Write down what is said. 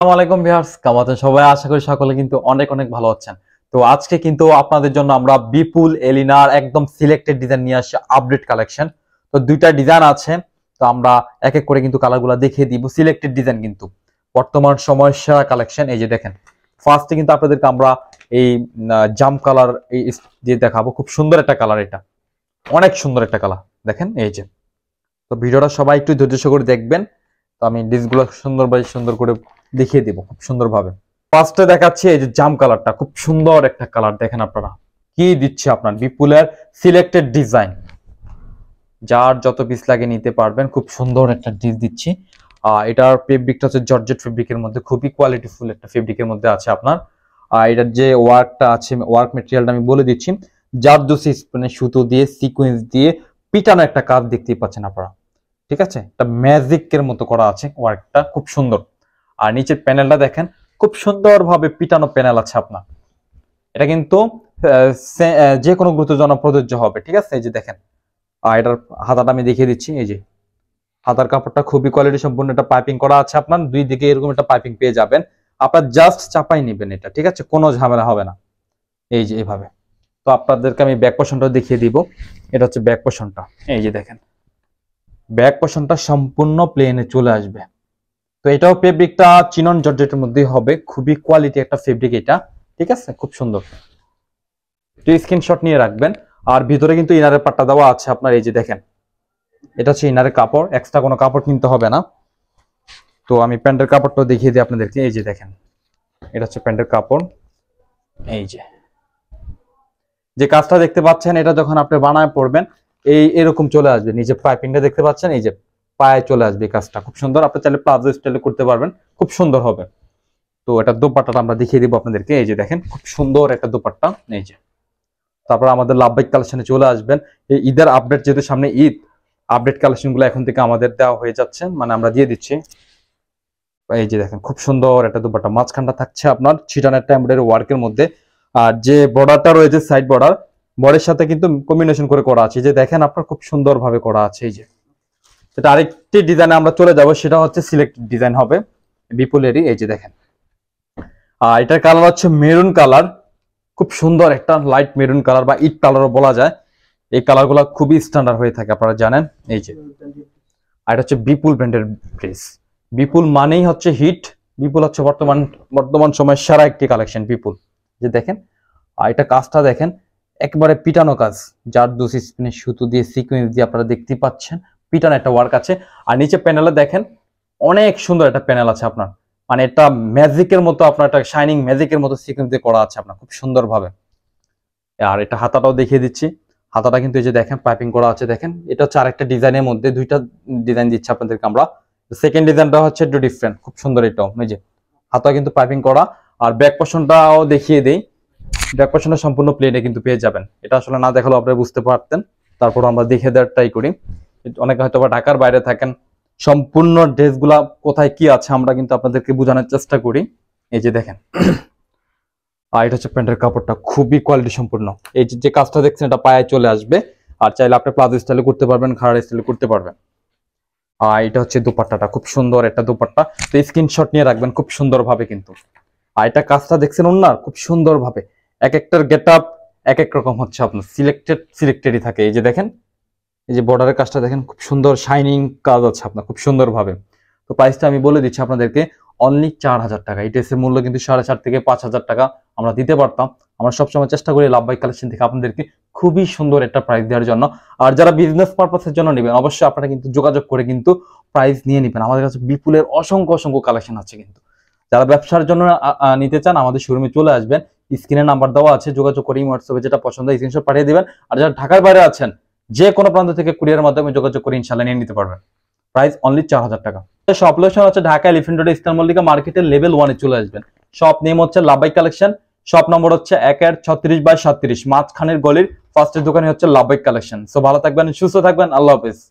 আসসালামু আলাইকুম ভিউয়ার্স, কেমন আছেন সবাই? আশা করি সকলে কিন্তু অনেক অনেক ভালো আছেন। তো আজকে কিন্তু আপনাদের জন্য আমরা বিপুল এলিনার একদম সিলেক্টেড ডিজাইন নিয়ে আসি, আপডেট কালেকশন। তো দুইটা ডিজাইন আছে, তো আমরা এক এক করে কিন্তু কালারগুলো দেখিয়ে দিব। সিলেক্টেড ডিজাইন কিন্তু বর্তমান সময়ের সেরা কালেকশন। এই যে দেখেন, ফার্স্টে কিন্তু আপনাদেরকে আমরা এই জাম কালার এই যে দেখাবো, খুব সুন্দর একটা কালার, এটা অনেক সুন্দর একটা কালার। দেখেন এই যে, তো ভিডিওটা সবাই একটু ধৈর্য করে দেখবেন। তো আমি ডিসগুলো সুন্দর করে দেখিয়ে দিব খুব সুন্দরভাবে। ফার্স্টে দেখাচ্ছি এই যে জাম কালারটা, খুব সুন্দর একটা কালার। দেখেন আপনারা কি দিচ্ছে, আপনার বিপুলের সিলেক্টেড ডিজাইন, যার যত পিস লাগে নিতে পারবেন। খুব সুন্দর একটা ডিস দিচ্ছি। এটার ফেব্রিকটা হচ্ছে জর্জেট ফেব্রিকের মধ্যে, খুবই কোয়ালিটিফুল একটা ফেব্রিকের মধ্যে আছে আপনার। এটার যে ওয়ার্কটা আছে, ওয়ার্ক মেটেরিয়ালটা আমি বলে দিচ্ছি, জারদোসি মানে সুতো দিয়ে সিকোয়েন্স দিয়ে পিটানো একটা কাজ দেখতেই পাচ্ছেন আপনারা, ঠিক আছে? এটা ম্যাজিকের মতো করা আছে ওয়ার্কটা, খুব সুন্দর। আর নিচের প্যানেলটা দেখেন, খুব সুন্দরভাবে পিটানো প্যানেল আছে আপনার। এটা কিন্তু যে কোনো গ্রুপের জন্য প্রযোজ্য হবে, ঠিক আছে? এই যে দেখেন, আর এটার হাতাটা আমি দেখিয়ে দিচ্ছি। এই যে হাতার কাপড়টা খুবই কোয়ালিটি সম্পূর্ণ, এটা পাইপিং করা আছে আপনার। দুই দিকে এরকম একটা পাইপিং পেয়ে যাবেন, আপনার জাস্ট চাপাই নেবেন এটা, ঠিক আছে? কোনো ঝামেলা হবে না। এই যে এইভাবে। তো আপনাদেরকে আমি ব্যাক পোর্শনটা দেখিয়ে দিব। এটা হচ্ছে ব্যাক পোর্শনটা, এই যে দেখেন ব্যাক পোর্শনটা সম্পূর্ণ প্লেনে চলে আসবে। তো এটাও ফেব্রিকটা চিনন জর্জেটের মধ্যে হবে, খুবই কোয়ালিটি একটা ফেব্রিক এটা, ঠিক আছে? খুব সুন্দর। তো স্ক্রিনশট নিয়ে রাখবেন। আর ভিতরে কিন্তু ইনারের পাট্টা দেওয়া আছে আপনার, এই যে দেখেন। এটা হচ্ছে ইনারের কাপড়, এক্সট্রা কোনো কাপড় কিনতে হবে না। তো আমি প্যান্টের কাপড়টাও দেখিয়ে দিই আপনাদেরকে। এই যে দেখেন, এটা হচ্ছে প্যান্টের কাপড়। এই যে যে কাজটা দেখতে পাচ্ছেন, এটা যখন আপনি বানায় পড়বেন এই এরকম চলে আসবে। নিজে পাইপিংটা দেখতে পাচ্ছেন, এই যে পায়ে চলে আসবে কাজটা, খুব সুন্দর। আপনি চাইলে প্লাজো স্টাইলে করতে পারবেন, খুব সুন্দর হবে। তো এটা দোপাট্টাটা আমরা দেখিয়ে দিব আপনাদেরকে। এই যে দেখেন, খুব সুন্দর একটা দোপাট্টা। এই যে তারপর আমাদের লাভবাইক কালেকশনে চলে আসবেন। এই ঈদের আপডেট, যেহেতু সামনে ঈদ, আপডেট কালেকশনগুলো এখন থেকে আমাদের দেওয়া হয়ে যাচ্ছে, মানে আমরা দিয়ে দিচ্ছি। এই যে দেখেন, খুব সুন্দর একটা দোপাট্টা, মাঝখানটা থাকছে আপনার ছিটানো একটা এমব্রয়ডারি ওয়ার্কের মধ্যে। আর যে বর্ডারটা রয়েছে, সাইড বর্ডার, বর্ডারের সাথে কিন্তু কম্বিনেশন করে করা আছে। যে দেখেন আপনার খুব সুন্দরভাবে করা আছে। এই যে সেটা আরেকটি ডিজাইনে আমরা চলে যাব, সেটা হচ্ছে সিলেক্টেড ডিজাইন হবে বিপুলেরই। এই যে দেখেন, আর এটার কালার হচ্ছে মেরুন কালার, খুব সুন্দর একটা লাইট মেরুন কালার বা ইট কালারও বলা যায়। এই কালারগুলো খুবই স্ট্যান্ডার্ড হয়ে থাকে, আপনারা জানেন। এই যে আর এটা হচ্ছে বিপুল ব্র্যান্ডের ড্রেস। বিপুল মানেই হচ্ছে হিট, বিপুল হচ্ছে বর্তমান সময়ের সেরা একটি কালেকশন বিপুল। যে দেখেন, আর এটা কাজটা দেখেন, একবারে পিটানো কাজ, জারদোসি স্পিনের সুতো দিয়ে সিকোয়েন্স দিয়ে আপনারা দেখতে পাচ্ছেন, পিটানো একটা ওয়ার্ক আছে। আর নিচে প্যানেলে দেখেন, অনেক সুন্দর একটা প্যানেল আছে আপনার, মানে এটা ম্যাজিকের মতো আপনার, একটা শাইনিং ম্যাজিকের মতো সিকোয়েন্স দিয়ে করা আছে আপনার, খুব সুন্দরভাবে। আর এটা হাতাটাও দেখিয়ে দিচ্ছি। হাতাটা কিন্তু এই যে দেখেন পাইপিং করা আছে। দেখেন এটা হচ্ছে আরেকটা ডিজাইনের মধ্যে, দুইটা ডিজাইন দিচ্ছি আপনাদেরকে আমরা। সেকেন্ড ডিজাইনটা হচ্ছে একটু ডিফারেন্ট, খুব সুন্দর এটাও। এই যে হাতা কিন্তু পাইপিং করা। আর ব্যাক পোর্শনটাও দেখিয়ে দিই। ব্যাক পোর্শনটা সম্পূর্ণ প্লেনে কিন্তু পেয়ে যাবেন। এটা আসলে না দেখালো আপনারা বুঝতে পারতেন, তারপর আমরা দেখে দেওয়ার ট্রাই করি। অনেকে হয়তো ঢাকার বাইরে থাকেন, সম্পূর্ণ ড্রেসগুলা কোথায় কি আছে আমরা কিন্তু আপনাদেরকে বোঝানোর চেষ্টা করি। এই যে দেখেন, আর এটা হচ্ছে প্যান্টের কাপড়টা, খুবই কোয়ালিটি সম্পূর্ণ। এই যে কাজটা দেখছেন, এটা পায়ে চলে আসবে। আর চাইলে আপনি প্লাজো স্টাইলে করতে পারবেন, ঘাড় স্টাইলে করতে পারবেন। আর এটা হচ্ছে দোপাট্টাটা, খুব সুন্দর একটা দোপাট্টা। তো স্ক্রিনশট নিয়ে রাখবেন খুব সুন্দরভাবে কিন্তু। আর এটা কাজটা দেখছেন ওনার, খুব সুন্দরভাবে। এক একটার গেট আপ এক এক রকম হচ্ছে আপনার, সিলেক্টেডই থাকে। এই যে দেখেন, এই যে বর্ডারের কাজটা দেখেন, খুব সুন্দর শাইনিং কাজ আছে আপনার, খুব সুন্দরভাবে। তো প্রাইসটা আমি বলে দিচ্ছি আপনাদেরকে, অনলি 4000 টাকা। এই ড্রেসের মূল্য কিন্তু 4500 থেকে 5000 টাকা আমরা দিতে পারতাম। আমরা সবসময় চেষ্টা করি লাভবাইক কালেকশন থেকে আপনাদেরকে খুবই সুন্দর একটা প্রাইস দেওয়ার জন্য। আর যারা বিজনেস পারপাসের জন্য নেবেন, অবশ্যই আপনারা কিন্তু যোগাযোগ করে কিন্তু প্রাইস নিয়ে নেবেন। আমাদের কাছে বিপুলের অসংখ্য কালেকশন আছে কিন্তু। যারা ব্যবসার জন্য নিতে চান, আমাদের শোরুমে চলে আসবেন। স্ক্রিনে নাম্বার দেওয়া আছে, যোগাযোগ করি। হোয়াটসঅ্যাপে যেটা পছন্দ হয় স্ক্রিনশট পাঠিয়ে দেবেন। আর যারা ঢাকার বাইরে আছেন, যে কোনো প্রান্ত থেকে কুরিয়ারের মাধ্যমে যোগাযোগ করে ইনশাল্লাহ নিয়ে নিতে পারবেন। প্রাইস অনলি 4000 টাকা। শপ লোকেশন হচ্ছে Dhaka elephant road, eastern Mallika মার্কেটের লেভেল 1-এ চলে আসবেন। শপ নেম হচ্ছে লাভবাইক কালেকশন। শপ নম্বর হচ্ছে 1-36/37, মাঝখানের গলির ফার্স্টের দোকানে হচ্ছে লাভবাইক কালেকশন। সো ভালো থাকবেন, সুস্থ থাকবেন, আল্লাহ হাফেজ।